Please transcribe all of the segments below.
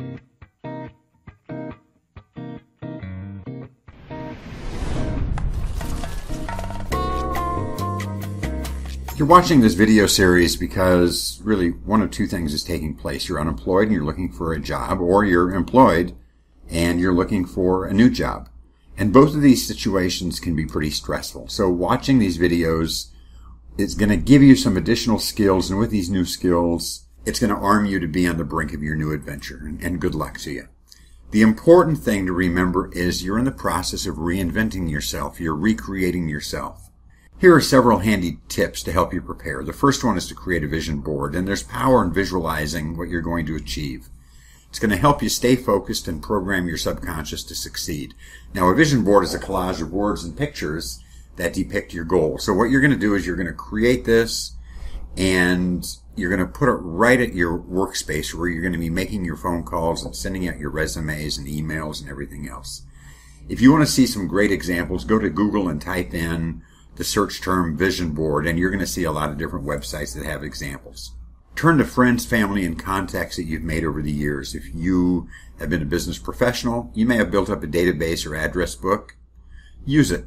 You're watching this video series because really one of two things is taking place. You're unemployed and you're looking for a job, or you're employed and you're looking for a new job. And both of these situations can be pretty stressful. So watching these videos is going to give you some additional skills, and with these new skills, it's going to arm you to be on the brink of your new adventure, and good luck to you. The important thing to remember is you're in the process of reinventing yourself. You're recreating yourself. Here are several handy tips to help you prepare. The first one is to create a vision board, and there's power in visualizing what you're going to achieve. It's going to help you stay focused and program your subconscious to succeed. Now, a vision board is a collage of words and pictures that depict your goal. So what you're going to do is you're going to create this, and you're going to put it right at your workspace where you're going to be making your phone calls and sending out your resumes and emails and everything else. If you want to see some great examples, go to Google and type in the search term vision board, and you're going to see a lot of different websites that have examples. Turn to friends, family, and contacts that you've made over the years. If you have been a business professional, you may have built up a database or address book. Use it.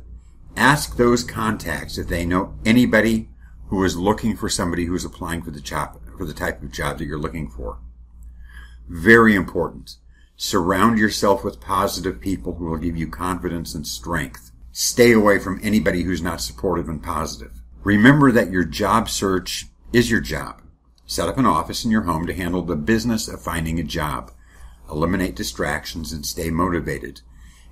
Ask those contacts if they know anybody who is looking for somebody who is applying for the type of job that you're looking for. Very important. Surround yourself with positive people who will give you confidence and strength. Stay away from anybody who's not supportive and positive. Remember that your job search is your job. Set up an office in your home to handle the business of finding a job. Eliminate distractions and stay motivated.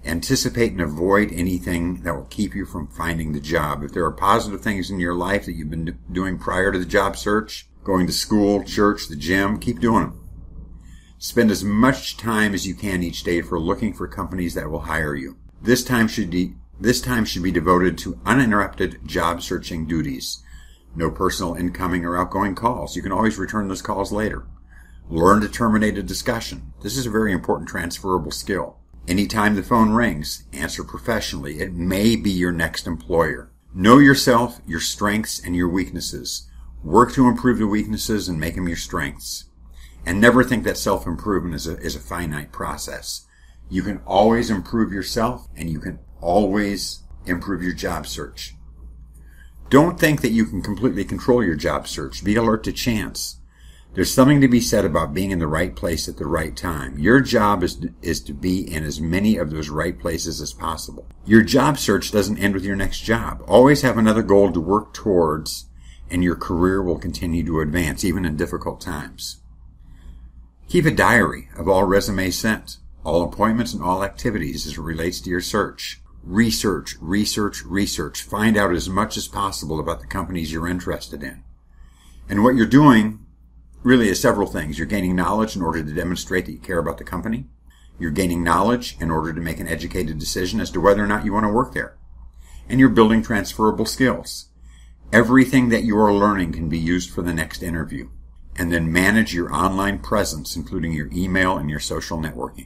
Anticipate and avoid anything that will keep you from finding the job. If there are positive things in your life that you've been doing prior to the job search, going to school, church, the gym, keep doing them. Spend as much time as you can each day for looking for companies that will hire you. This time should be devoted to uninterrupted job searching duties. No personal incoming or outgoing calls. You can always return those calls later. Learn to terminate a discussion. This is a very important transferable skill. Anytime the phone rings, answer professionally. It may be your next employer. Know yourself, your strengths, and your weaknesses. Work to improve the weaknesses and make them your strengths. And never think that self-improvement is a finite process. You can always improve yourself, and you can always improve your job search. Don't think that you can completely control your job search. Be alert to chance. There's something to be said about being in the right place at the right time. Your job is to be in as many of those right places as possible. Your job search doesn't end with your next job. Always have another goal to work towards, and your career will continue to advance, even in difficult times. Keep a diary of all resumes sent, all appointments, and all activities as it relates to your search. Research, research, research. Find out as much as possible about the companies you're interested in. And what you're doing really is several things. You're gaining knowledge in order to demonstrate that you care about the company. You're gaining knowledge in order to make an educated decision as to whether or not you want to work there. And you're building transferable skills. Everything that you are learning can be used for the next interview. And then manage your online presence, including your email and your social networking.